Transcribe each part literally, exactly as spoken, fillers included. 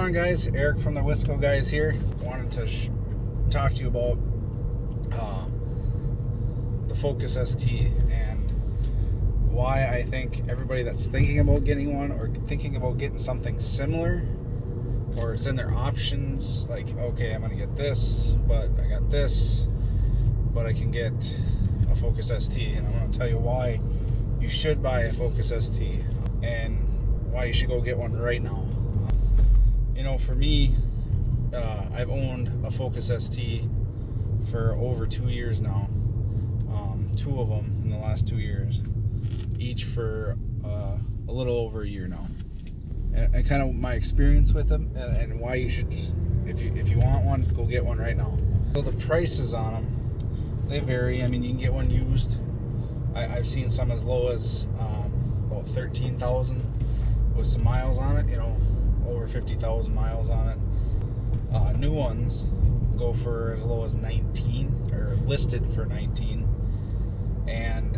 on, guys? Eric from the Wisco guys here. Wanted to sh talk to you about uh, the Focus S T and why I think everybody that's thinking about getting one or thinking about getting something similar, or it's in their options, like, okay, I'm gonna get this, but I got this, but I can get a Focus S T, and I'm gonna tell you why you should buy a Focus S T and why you should go get one right now. You know, for me, uh, I've owned a Focus S T for over two years now, um, two of them in the last two years, each for uh, a little over a year now. And, and kind of my experience with them, and, and why you should, just, if you if you want one, go get one right now. So the prices on them, they vary. I mean, you can get one used. I, I've seen some as low as um, about thirteen thousand with some miles on it. You know, over fifty thousand miles on it. Uh, new ones go for as low as nineteen, or listed for nineteen, and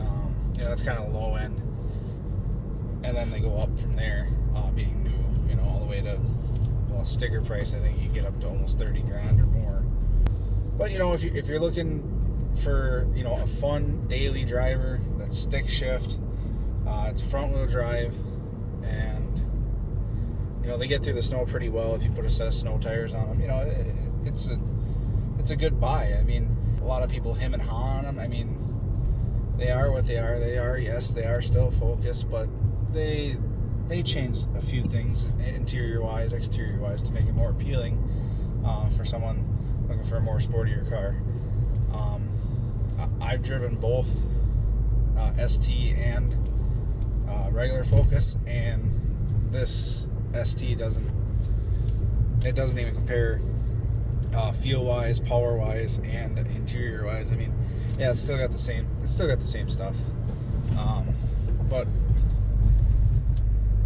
um, yeah, that's kind of low end. And then they go up from there, uh, being new, you know, all the way to, well, sticker price, I think you get up to almost thirty grand or more. But, you know, if, you, if you're looking for, you know, a fun daily driver, that's stick shift, uh, it's front wheel drive, and, you know, they get through the snow pretty well if you put a set of snow tires on them. You know, it, it's, a, it's a good buy. I mean, a lot of people hem and haw on them. I mean, they are what they are. They are, yes, they are still focused, but they they changed a few things interior wise, exterior wise, to make it more appealing uh, for someone looking for a more sportier car. um, I, I've driven both uh, S T and uh, regular Focus, and this S T doesn't it doesn't even compare uh, fuel wise, power wise, and interior wise. I mean, yeah, it's still got the same it's still got the same stuff, um, but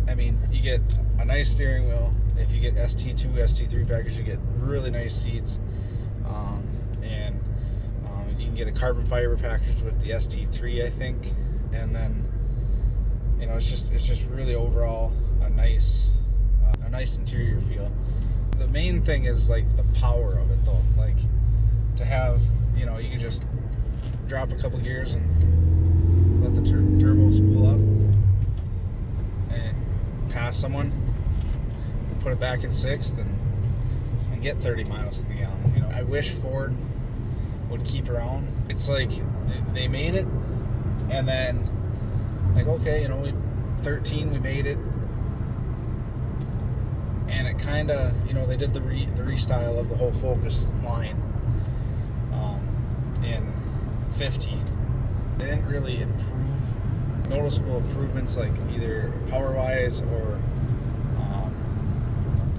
I mean, you get a nice steering wheel. If you get S T two, S T three package, you get really nice seats. Um, and um, you can get a carbon fiber package with the S T three, I think. And then, you know, it's just it's just really overall a nice uh, a nice interior feel. The main thing is, like, the power of it, though. Like, to have, you know, you can just drop a couple gears and let the tur turbo spool up, pass someone, put it back in sixth, and, and get thirty miles to the gallon. You know, I wish Ford would keep around. It's like they made it, and then, like, okay, you know, we thirteen, we made it, and it kind of, you know, they did the re, the restyle of the whole Focus line um, in fifteen. They didn't really improve. Noticeable improvements, like either power wise or um,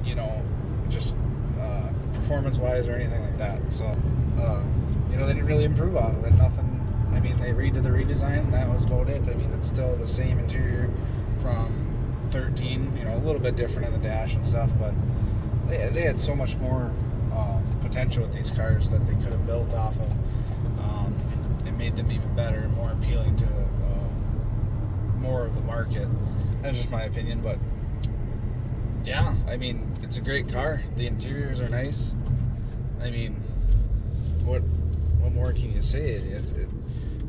you know, just uh, performance wise or anything like that. So uh, you know, they didn't really improve off of it. Nothing. I mean, they redid the redesign, that was about it. I mean, it's still the same interior from thirteen, you know, a little bit different in the dash and stuff, but they, they had so much more uh, potential with these cars that they could have built off of. Um, it made them even better and more appealing to more of the market. That's just my opinion, but yeah, I mean, it's a great car. The interiors are nice. I mean, what what more can you say? It, it, it,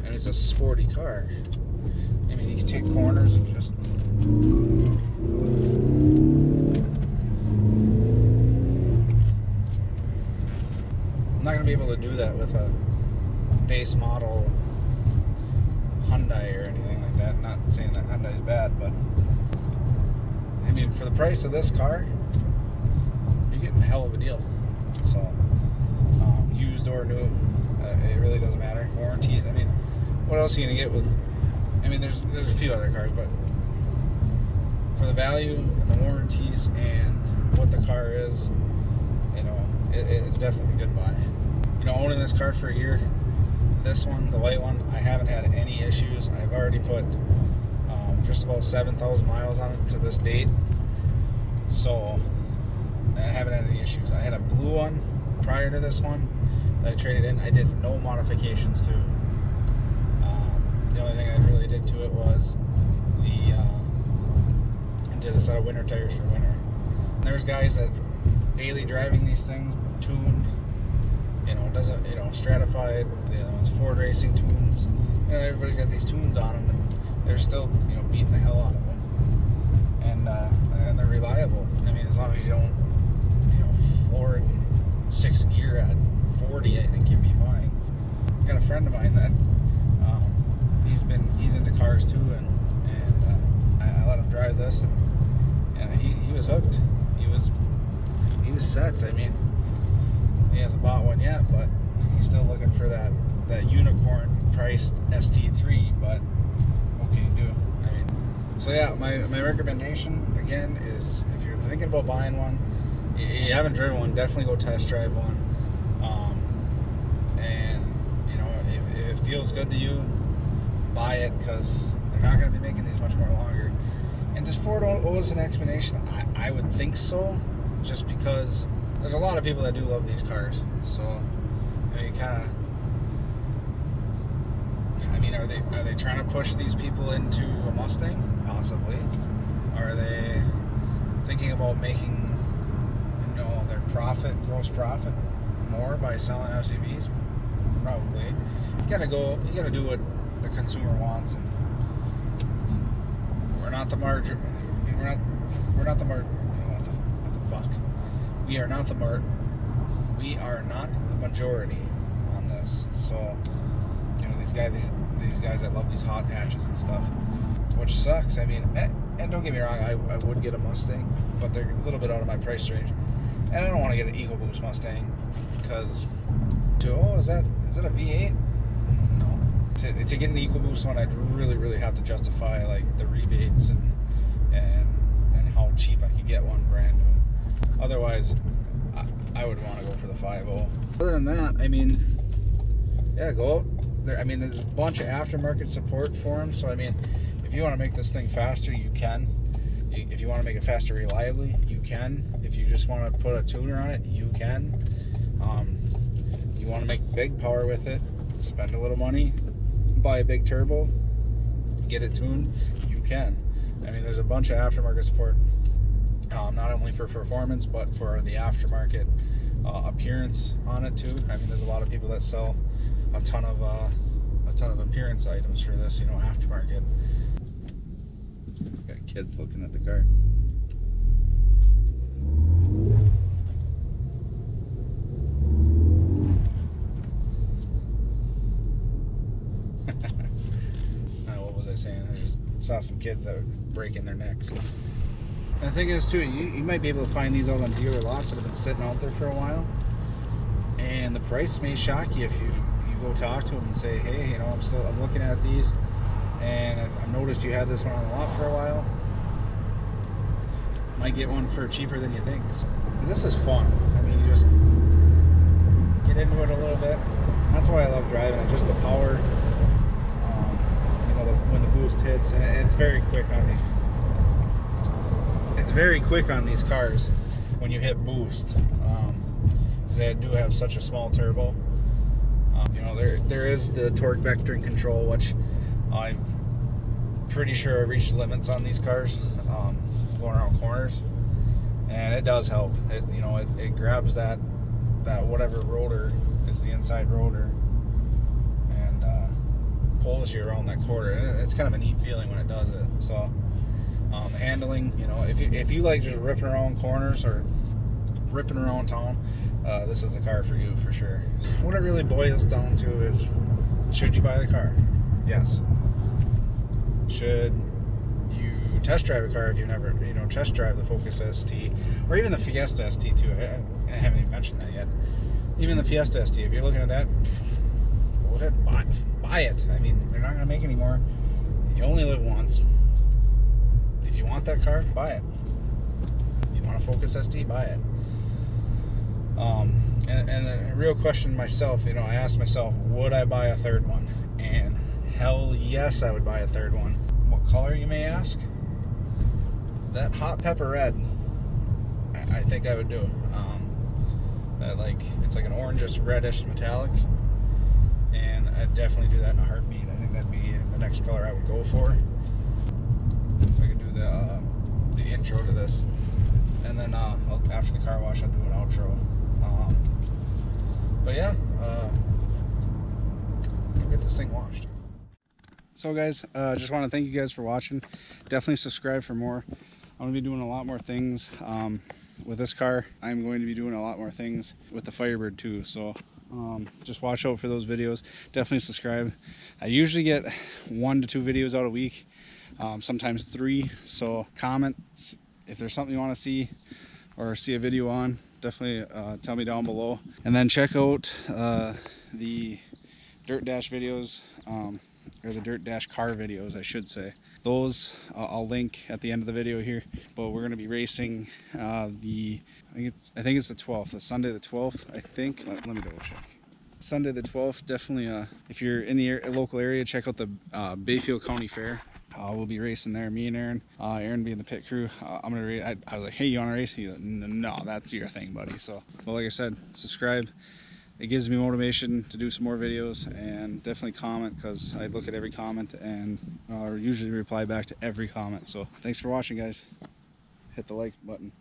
and it's a sporty car. I mean, you can take corners and just. I'm not gonna be able to do that with a base model Hyundai or anything. That, not saying that Hyundai is bad, but I mean, for the price of this car, you're getting a hell of a deal. So um, used or new, uh, it really doesn't matter. Warranties, I mean, what else are you gonna get with, I mean, there's there's a few other cars, but for the value and the warranties and what the car is, you know, it, it's definitely a good buy. You know, owning this car for a year, this one, the white one, I haven't had any issues. I've already put um, just about seven thousand miles on it to this date, so I haven't had any issues. I had a blue one prior to this one that I traded in. I did no modifications to. Um, the only thing I really did to it was the uh, I did a set of winter tires for winter. and there's guys that daily driving these things tuned, you know, doesn't, you know, stratified, you know, it's Ford Racing tunes, you know, everybody's got these tunes on them, and they're still, you know, beating the hell out of them, and, uh, and they're reliable. I mean, as long as you don't, you know, floor it in sixth gear at forty, I think you'd be fine. I've got a friend of mine that, um, he's been, he's into cars too, and, and, uh, I, I let him drive this, and, and he, he was hooked. He was, he was set. I mean, he hasn't bought one yet, but he's still looking for that, that unicorn priced S T three, but what can you do? I mean, so yeah, my, my recommendation again is, if you're thinking about buying one, you, you haven't driven one, definitely go test drive one. Um, and you know, if, if it feels good to you, buy it, because they're not going to be making these much more longer. And does Ford owe us an explanation? I, I would think so, just because there's a lot of people that do love these cars, so. You kind of, I mean, are they are they trying to push these people into a Mustang? Possibly. Are they thinking about making, you know, their profit, gross profit, more by selling S U Vs? Probably. You gotta go. You gotta do what the consumer wants. And we're not the margin. We're not. We're not the mar. What the, what the fuck? We are not the mar. We are not the majority on this, so, you know, these guys, these, these guys that love these hot hatches and stuff, which sucks. I mean, and don't get me wrong, I, I would get a Mustang, but they're a little bit out of my price range, and I don't want to get an EcoBoost Mustang, because, to, oh, is that, is that a V eight? No. To, to get an EcoBoost one, I'd really, really have to justify, like, the rebates and, and, and how cheap I could get one brand new. Otherwise, I would want to go for the five oh. Other than that, I mean, yeah, go out there. I mean, there's a bunch of aftermarket support for them. So, I mean, if you want to make this thing faster, you can. If you want to make it faster reliably, you can. If you just want to put a tuner on it, you can. Um, you want to make big power with it, spend a little money, buy a big turbo, get it tuned, you can. I mean, there's a bunch of aftermarket support. Um, not only for performance, but for the aftermarket uh, appearance on it too. I mean, there's a lot of people that sell a ton of uh, a ton of appearance items for this, you know, aftermarket. Got kids looking at the car. Now, what was I saying? I just saw some kids that were breaking their necks. The thing is too, you, you might be able to find these out on dealer lots that have been sitting out there for a while, and the price may shock you if you, you go talk to them and say, hey, you know, I'm still I'm looking at these, and I, I noticed you had this one on the lot for a while. Might get one for cheaper than you think. So, this is fun. I mean, you just get into it a little bit. That's why I love driving it. Just the power, um, you know, the, when the boost hits, and it's very quick on these. It's very quick on these cars when you hit boost, because um, they do have such a small turbo. Um, you know, there there is the torque vectoring control, which I'm pretty sure I reached limits on these cars um, going around corners, and it does help. It you know it, it grabs that that whatever rotor is the inside rotor and uh, pulls you around that corner. And it's kind of a neat feeling when it does it. So. Um, handling, you know, if you, if you like just ripping around corners or ripping around town, uh, this is the car for you for sure. What it really boils down to is, should you buy the car? Yes. Should you test drive a car if you've never, you know, test drive the Focus S T or even the Fiesta S T too? I, I haven't even mentioned that yet. Even the Fiesta S T, if you're looking at that, go ahead, buy, buy it. I mean, they're not going to make any more. You only live once. If you want that car, buy it. If you want a Focus S T, buy it. Um, and, and the real question myself, you know, I asked myself, would I buy a third one? And hell yes, I would buy a third one. What color, you may ask? That hot pepper red, I, I think I would do. Um, that like, it's like an orangish, reddish metallic. And I'd definitely do that in a heartbeat. I think that'd be the next color I would go for. So I could do the, uh, the intro to this and then uh, after the car wash I'll do an outro. Um, but yeah, uh, I'll get this thing washed. So guys, uh, just want to thank you guys for watching. Definitely subscribe for more. I'm going to be doing a lot more things um, with this car. I'm going to be doing a lot more things with the Firebird too, so um, just watch out for those videos. Definitely subscribe. I usually get one to two videos out a week, um, sometimes three, so comment if there's something you want to see or see a video on. Definitely uh, tell me down below, and then check out uh, the dirt dash videos, um, or the dirt dash car videos I should say. Those uh, I'll link at the end of the video here, but we're going to be racing uh, the I think it's I think it's the twelfth, the Sunday the twelfth, I think. Let, let me double check. Sunday the twelfth, definitely uh, if you're in the local area, check out the uh, Bayfield County Fair. Uh, we'll be racing there, me and Aaron. Uh, Aaron being the pit crew. Uh, I'm gonna. I, I was like, hey, you wanna race? He's like, no, that's your thing, buddy. So, but like I said, subscribe. It gives me motivation to do some more videos, and definitely comment, because I look at every comment and uh, usually reply back to every comment. So thanks for watching, guys. Hit the like button.